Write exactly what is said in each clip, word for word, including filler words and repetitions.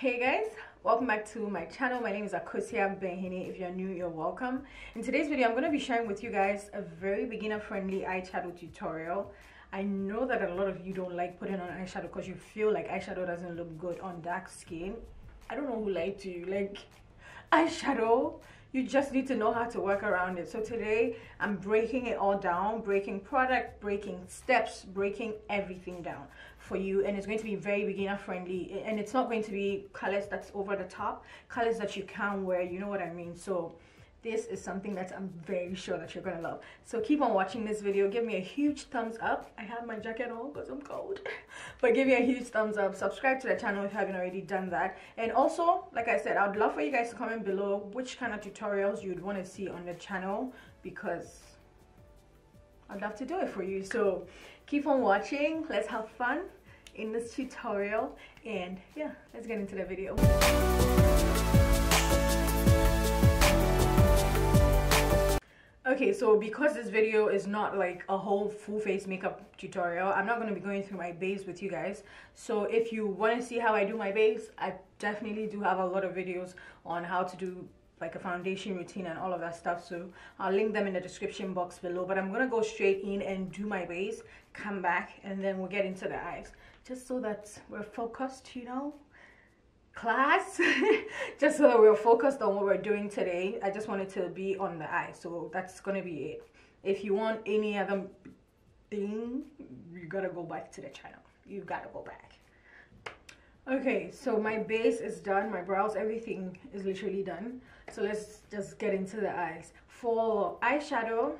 Hey guys, welcome back to my channel. My name is Akosua Benhene. If you're new, you're welcome. In today's video, I'm going to be sharing with you guys a very beginner friendly eyeshadow tutorial. I know that a lot of you don't like putting on eyeshadow because you feel like eyeshadow doesn't look good on dark skin. I don't know who lied to you. Like, eyeshadow, you just need to know how to work around it. So today I'm breaking it all down, breaking product, breaking steps, breaking everything down for you, and it's going to be very beginner friendly, and it's not going to be colors that's over the top, colors that you can wear, you know what I mean. So this is something that I'm very sure that you're gonna love, so keep on watching this video. Give me a huge thumbs up. I have my jacket on because I'm cold but give me a huge thumbs up. Subscribe to the channel if you haven't already done that, and also, like I said, I would love for you guys to comment below which kind of tutorials you'd want to see on the channel, because I'd love to do it for you. So keep on watching, let's have fun in this tutorial, and yeah, let's get into the video. Okay, so because this video is not like a whole full face makeup tutorial, I'm not going to be going through my base with you guys. So if you want to see how I do my base, I definitely do have a lot of videos on how to do like a foundation routine and all of that stuff, so I'll link them in the description box below. But I'm going to go straight in and do my base, come back, and then we'll get into the eyes, just so that we're focused, you know, class just so that we're focused on what we're doing today. I just wanted to be on the eye, so that's gonna be it. If you want any other thing, you gotta go back to the channel, you gotta go back. Okay, so my base is done, my brows, everything is literally done, so let's just get into the eyes. For eyeshadow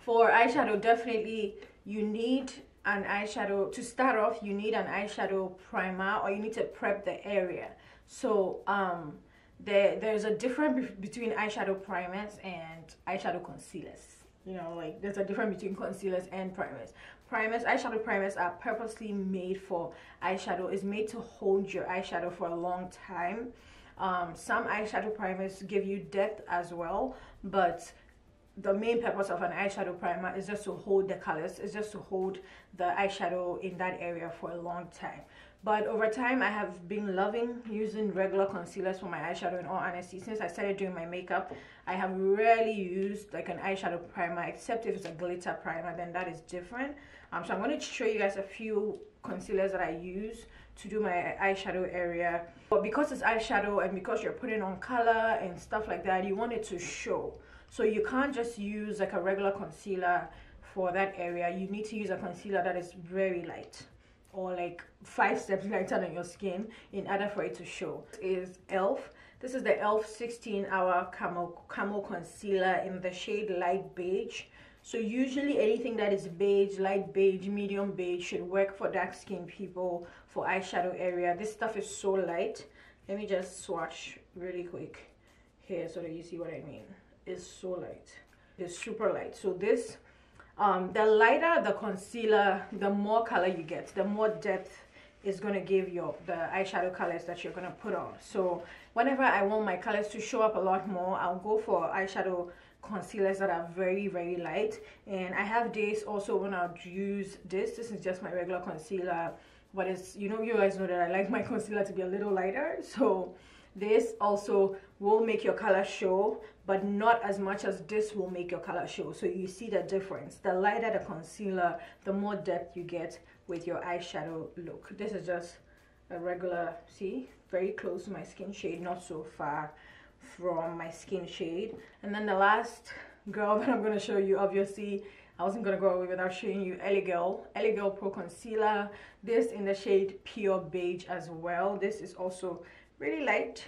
for eyeshadow definitely you need an eyeshadow to start off. You need an eyeshadow primer, or you need to prep the area. So um there there's a difference between eyeshadow primers and eyeshadow concealers, you know, like there's a difference between concealers and primers. Primers, eyeshadow primers are purposely made for eyeshadow, is made to hold your eyeshadow for a long time. Um some eyeshadow primers give you depth as well, but the main purpose of an eyeshadow primer is just to hold the colors, it's just to hold the eyeshadow in that area for a long time. But over time, I have been loving using regular concealers for my eyeshadow. In all honesty, since I started doing my makeup, I have rarely used like an eyeshadow primer, except if it's a glitter primer, then that is different. Um, so I'm going to show you guys a few concealers that I use to do my eyeshadow area. But because it's eyeshadow and because you're putting on color and stuff like that, you want it to show. So you can't just use like a regular concealer for that area. You need to use a concealer that is very light, or like five steps lighter than your skin, in order for it to show. This is E L F. This is the E L F sixteen hour Camel, Camel Concealer in the shade Light Beige. So usually anything that is beige, light beige, medium beige should work for dark skin people, for eyeshadow area. This stuff is so light. Let me just swatch really quick here so that you see what I mean. Is so light, it's super light. So this um the lighter the concealer, the more color you get, the more depth is going to give your the eyeshadow colors that you're going to put on. So whenever I want my colors to show up a lot more, I'll go for eyeshadow concealers that are very very light. And I have days also when I'll use this. This is just my regular concealer, but it's, you know, you guys know that I like my concealer to be a little lighter, so this also will make your color show, but not as much as this will make your color show. So you see the difference. The lighter the concealer, the more depth you get with your eyeshadow look. This is just a regular, see, very close to my skin shade, not so far from my skin shade. And then the last girl that I'm going to show you, obviously I wasn't going to go away without showing you E L F Girl, E L F Girl Pro Concealer. This in the shade Pure Beige as well. This is also really light,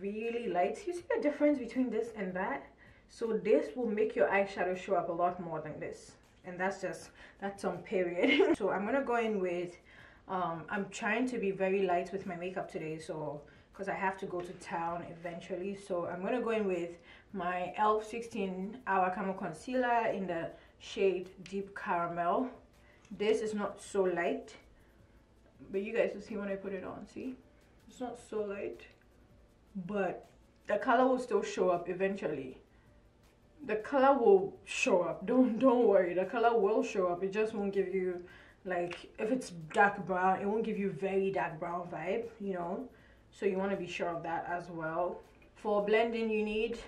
really light. You see the difference between this and that? So this will make your eyeshadow show up a lot more than this, and that's just, that's on period. So I'm gonna go in with um I'm trying to be very light with my makeup today, so because I have to go to town eventually. So I'm gonna go in with my E L F sixteen hour Camel Concealer in the shade Deep Caramel. This is not so light, but you guys will see when I put it on. See, it's not so light, but the color will still show up eventually. The color will show up, don't don't worry, the color will show up. It just won't give you Like, if it's dark brown, it won't give you very dark brown vibe, you know. So you want to be sure of that as well. For blending, you need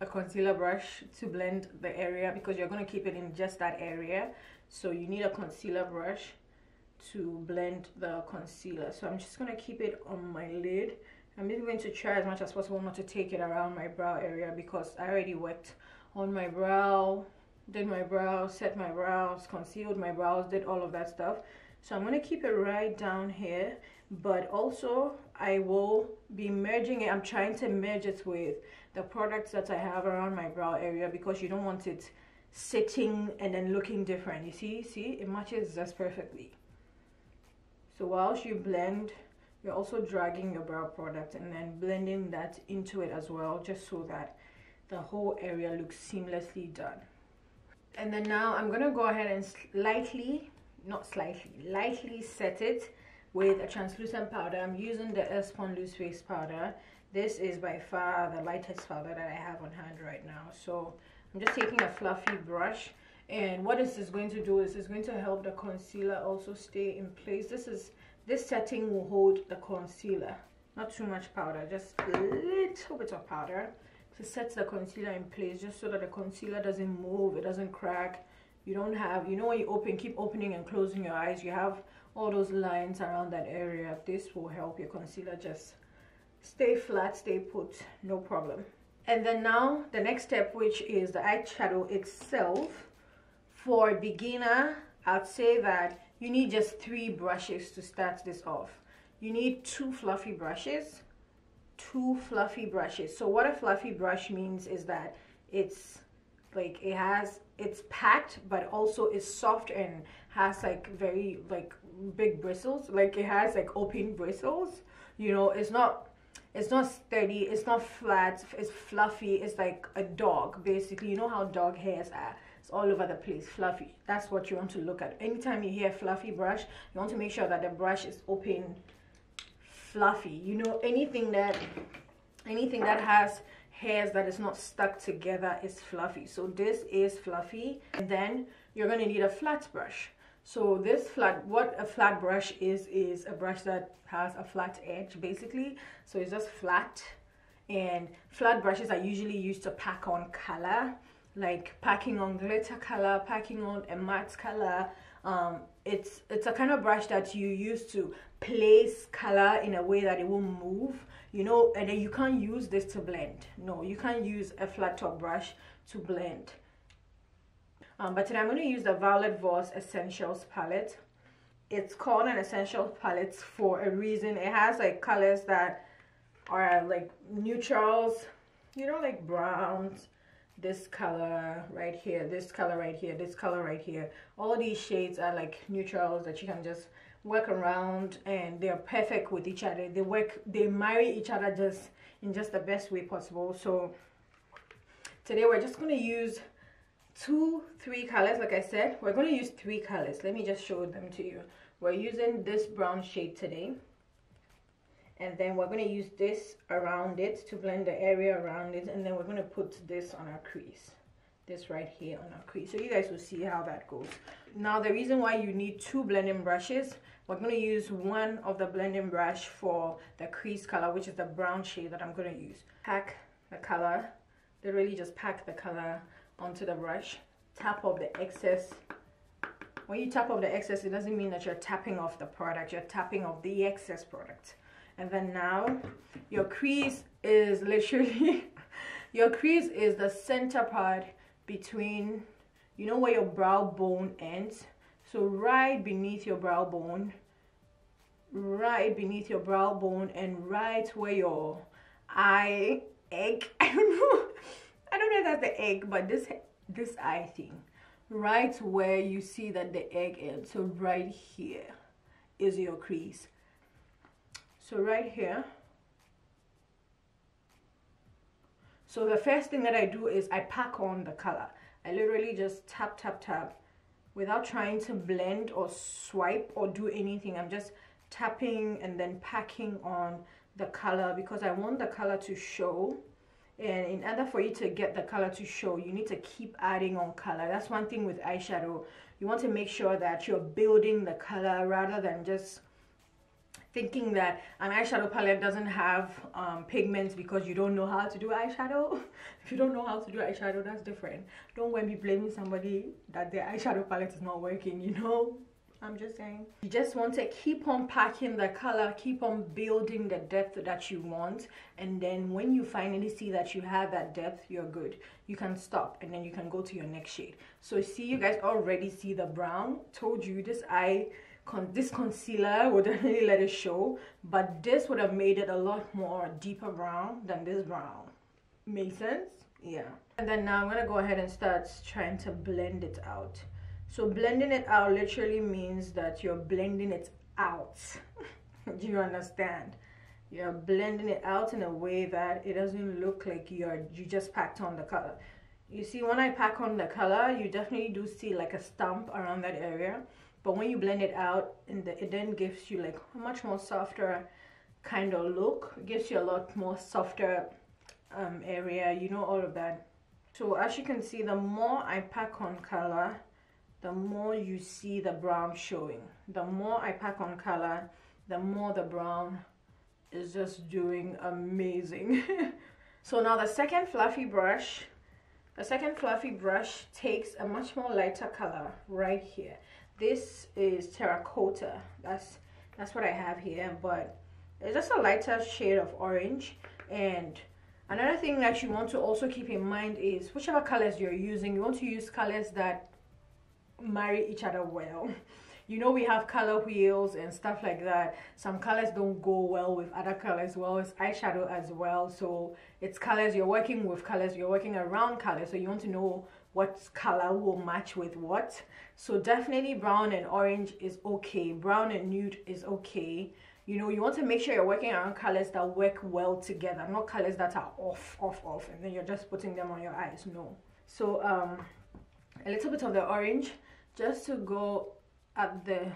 a concealer brush to blend the area, because you're going to keep it in just that area. So you need a concealer brush to blend the concealer. So I'm just going to keep it on my lid. I'm just going to try as much as possible not to take it around my brow area, because I already worked on my brow, did my brows, set my brows, concealed my brows, did all of that stuff. So I'm going to keep it right down here, but also I will be merging it. I'm trying to merge it with the products that I have around my brow area, because you don't want it sitting and then looking different. You see, see, it matches just perfectly. So whilst you blend, you're also dragging your brow product and then blending that into it as well, just so that the whole area looks seamlessly done. And then now I'm going to go ahead and slightly, not slightly, lightly set it with a translucent powder. I'm using the Espon Loose Face Powder. This is by far the lightest powder that I have on hand right now. So I'm just taking a fluffy brush. And what this is going to do is it's going to help the concealer also stay in place. This is this setting will hold the concealer. Not too much powder, just a little bit of powder to set the concealer in place, just so that the concealer doesn't move, it doesn't crack. You don't have, you know, when you open, keep opening and closing your eyes, you have all those lines around that area. This will help your concealer just stay flat, stay put, no problem. And then now the next step, which is the eyeshadow itself. For a beginner, I'd say that you need just three brushes to start this off. You need two fluffy brushes, two fluffy brushes. So what a fluffy brush means is that it's like it has, it's packed, but also is soft and has like very like big bristles. Like it has like open bristles, you know. It's not, it's not steady, it's not flat, it's fluffy. It's like a dog, basically. You know how dog hairs are, it's all over the place, fluffy. That's what you want to look at. Anytime you hear fluffy brush, you want to make sure that the brush is open, fluffy, you know. Anything that anything that has hairs that is not stuck together is fluffy. So this is fluffy. And then you're going to need a flat brush. So this flat, what a flat brush is, is a brush that has a flat edge, basically. So it's just flat. And flat brushes are usually used to pack on color, like packing on glitter color, packing on a matte color. Um, it's it's a kind of brush that you use to place color in a way that it will move, you know. And then you can't use this to blend. No, you can't use a flat top brush to blend. Um, but today I'm going to use the Violet Voss Essentials palette. It's called an Essentials palette for a reason. It has like colors that are like neutrals, you know, like browns, this color right here, this color right here, this color right here. All these shades are like neutrals that you can just work around, and they're perfect with each other. They work, they marry each other just in just the best way possible. So today we're just going to use two three colors. Like I said, we're going to use three colors. Let me just show them to you. We're using this brown shade today, and then we're going to use this around it to blend the area around it, and then we're going to put this on our crease, this right here on our crease. So you guys will see how that goes. Now the reason why you need two blending brushes, we're going to use one of the blending brush for the crease color, which is the brown shade that I'm going to use. Pack the color, literally just pack the color onto the brush. Tap off the excess. When you tap off the excess, it doesn't mean that you're tapping off the product, you're tapping off the excess product. And then now your crease is literally your crease is the center part between, you know, where your brow bone ends. So right beneath your brow bone, right beneath your brow bone, and right where your eye egg, I don't know I don't know if that's the egg, but this this eye thing, right where you see that the egg ends. So right here is your crease. So right here. So the first thing that I do is I pack on the color. I literally just tap, tap, tap without trying to blend or swipe or do anything. I'm just tapping and then packing on the color, because I want the color to show. And in order for you to get the color to show, you need to keep adding on color. That's one thing with eyeshadow. you want to make sure that you're building the color rather than just thinking that an eyeshadow palette doesn't have um, pigments because you don't know how to do eyeshadow. If you don't know how to do eyeshadow, that's different. Don't go and be blaming somebody that their eyeshadow palette is not working, you know? I'm just saying. You just want to keep on packing the color, keep on building the depth that you want, and then when you finally see that you have that depth, you're good. You can stop and then you can go to your next shade. So see, you guys already see the brown. Told you this eye, con this concealer would definitely let it show, but this would have made it a lot more deeper brown than this brown. Make sense? Yeah. And then now I'm gonna go ahead and start trying to blend it out. So blending it out literally means that you're blending it out. Do you understand? You're blending it out in a way that it doesn't look like you're you just packed on the color. You see, when I pack on the color, you definitely do see like a stamp around that area. But when you blend it out, in the, it then gives you like a much more softer kind of look. It gives you a lot more softer um, area, you know, all of that. So as you can see, the more I pack on color, the more you see the brown showing. The more I pack on color, the more the brown is just doing amazing. So now the second fluffy brush, the second fluffy brush takes a much more lighter color right here. This is terracotta. That's that's what I have here, but it's just a lighter shade of orange. And another thing that you want to also keep in mind is whichever colors you're using, you want to use colors that marry each other well. You know, we have color wheels and stuff like that. Some colors don't go well with other colors, well as eyeshadow as well. So it's colors you're working with, colors you're working around, colors. So you want to know what color will match with what. So definitely brown and orange is okay, brown and nude is okay. You know, you want to make sure you're working around colors that work well together, not colors that are off off off and then you're just putting them on your eyes. No. So um a little bit of the orange just to go at the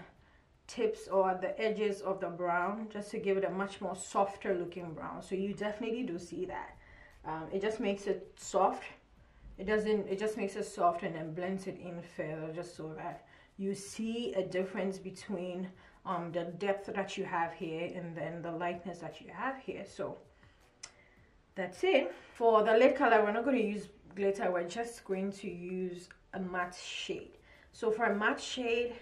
tips or at the edges of the brown, just to give it a much more softer looking brown. So you definitely do see that. Um, it just makes it soft. It doesn't, it just makes it soft and then blends it in further, just so that you see a difference between um, the depth that you have here and then the lightness that you have here. So that's it. For the lip color, we're not going to use glitter, we're just going to use a matte shade. So for a matte shade,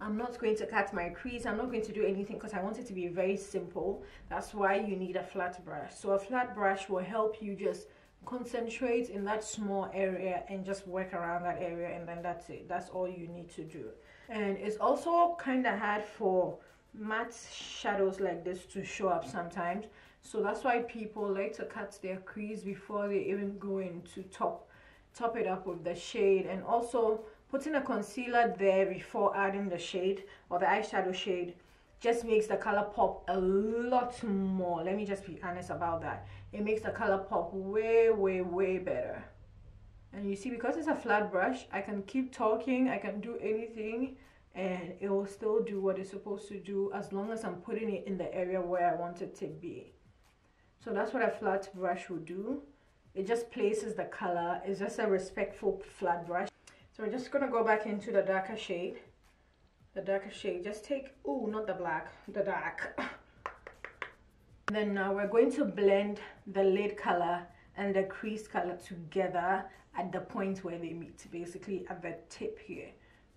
I'm not going to cut my crease, I'm not going to do anything, because I want it to be very simple. That's why you need a flat brush. So a flat brush will help you just concentrate in that small area and just work around that area, and then that's it. That's all you need to do. And it's also kind of hard for matte shadows like this to show up sometimes, so that's why people like to cut their crease before they even go in to top top it up with the shade. And also putting a concealer there before adding the shade or the eyeshadow shade just makes the color pop a lot more. Let me just be honest about that. It makes the color pop way way way better. And you see, because it's a flat brush, I can keep talking, I can do anything, and it will still do what it's supposed to do, as long as I'm putting it in the area where I want it to be. So that's what a flat brush will do. It just places the color. It's just a respectful flat brush. So we're just gonna go back into the darker shade. The darker shade, just take, oh, not the black, the dark. And then now we're going to blend the lid color and the crease color together at the point where they meet, basically at the tip here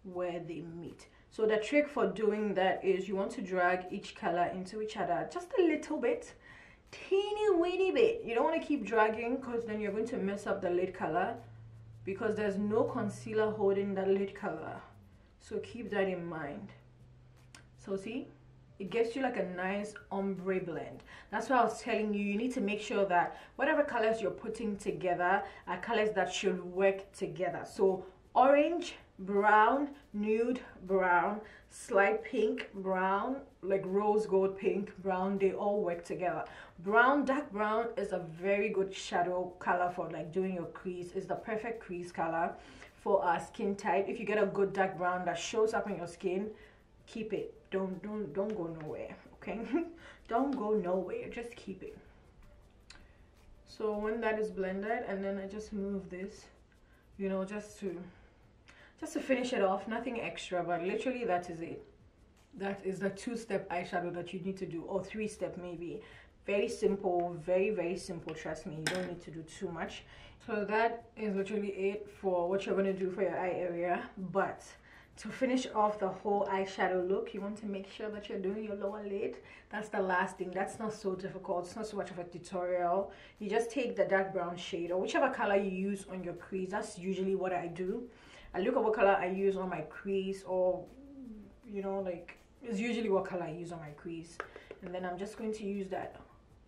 where they meet. So the trick for doing that is you want to drag each color into each other just a little bit, teeny weeny bit. You don't want to keep dragging, because then you're going to mess up the lid color, because there's no concealer holding the lid color. So keep that in mind. So see, it gives you like a nice ombre blend. That's why I was telling you, you need to make sure that whatever colors you're putting together are colors that should work together. So orange, brown, nude, brown, slight pink, brown, like rose gold pink, brown, they all work together. Brown, dark brown is a very good shadow color for like doing your crease. It's the perfect crease color for our skin type. If you get a good dark brown that shows up on your skin, keep it. Don't don't don't go nowhere, okay? Don't go nowhere, just keep it. So when that is blended, and then I just move this, you know, just to just to finish it off, nothing extra, but literally that is it. That is the two-step eyeshadow that you need to do, or three-step maybe. Very simple, very very simple, trust me, you don't need to do too much. So that is literally it for what you're going to do for your eye area. But to finish off the whole eyeshadow look, you want to make sure that you're doing your lower lid. That's the last thing. That's not so difficult. It's not so much of a tutorial. You just take the dark brown shade or whichever color you use on your crease. That's usually what I do. I look at what color I use on my crease, or you know, like it's usually what color I use on my crease, and then I'm just going to use that.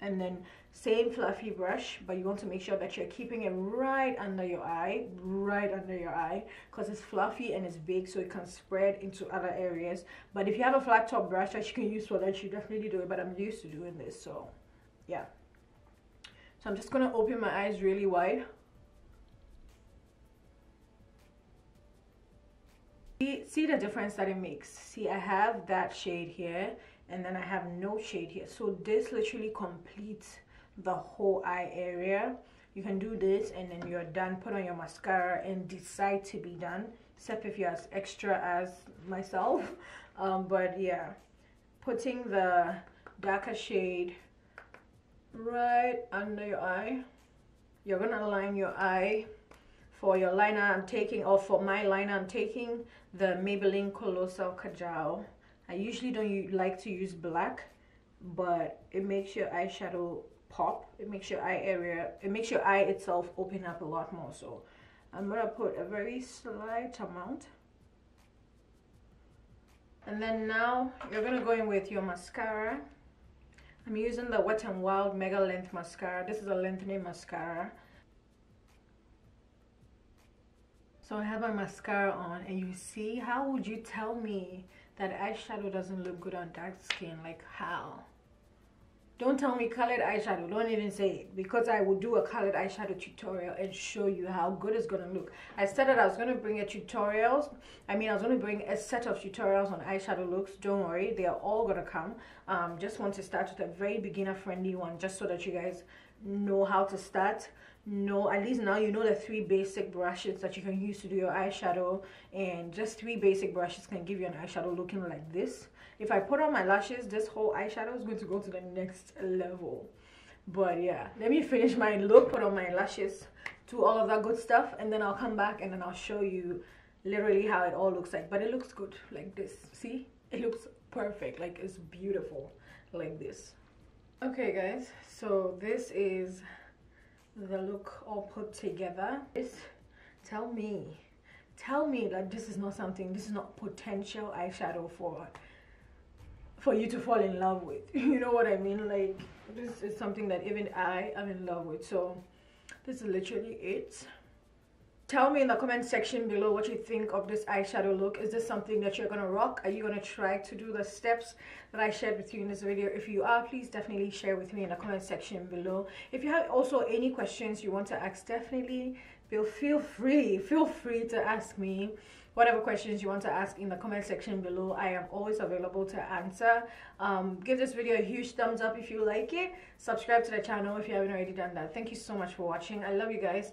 And then same fluffy brush, but you want to make sure that you're keeping it right under your eye, right under your eye, because it's fluffy and it's big, so it can spread into other areas. But if you have a flat top brush that you can use for that, you definitely do it, but I'm used to doing this, so yeah. So I'm just going to open my eyes really wide. See, see the difference that it makes? See, I have that shade here, and then I have no shade here, so this literally completes the whole eye area. You can do this and then you're done. Put on your mascara and decide to be done, except if you're as extra as myself. Um, but yeah, putting the darker shade right under your eye. You're gonna align your eye. For your liner I'm taking, or for my liner I'm taking the Maybelline Colossal Kajal. I usually don't like to use black, but it makes your eyeshadow pop. It makes your eye area, it makes your eye itself open up a lot more. So I'm gonna put a very slight amount. And then now you're gonna go in with your mascara. I'm using the Wet n Wild Mega Length Mascara. This is a lengthening mascara. So I have my mascara on, and you see, how would you tell me that eyeshadow doesn't look good on dark skin? Like, how? Don't tell me colored eyeshadow. Don't even say it, because I will do a colored eyeshadow tutorial and show you how good it's gonna look. I said that I was gonna bring a tutorials. I mean, I was gonna bring a set of tutorials on eyeshadow looks. Don't worry, they are all gonna come. Um, just want to start with a very beginner-friendly one, just so that you guys know how to start. No, at least now you know the three basic brushes that you can use to do your eyeshadow, and just three basic brushes can give you an eyeshadow looking like this. If I put on my lashes, this whole eyeshadow is going to go to the next level. But yeah, let me finish my look, put on my lashes, do all of that good stuff, and then I'll come back and then I'll show you literally how it all looks like. But it looks good like this. See, it looks perfect. Like, it's beautiful like this. Okay guys, so this is the look all put together. It's, tell me tell me that this is not something, this is not potential eyeshadow for for you to fall in love with. You know what I mean? Like, this is something that even I am in love with. So this is literally it. Tell me in the comment section below what you think of this eyeshadow look. Is this something that you're gonna rock? Are you gonna try to do the steps that I shared with you in this video? If you are, please definitely share with me in the comment section below. If you have also any questions you want to ask, definitely feel, feel free, feel free to ask me whatever questions you want to ask in the comment section below. I am always available to answer. Um, give this video a huge thumbs up if you like it. Subscribe to the channel if you haven't already done that. Thank you so much for watching. I love you guys.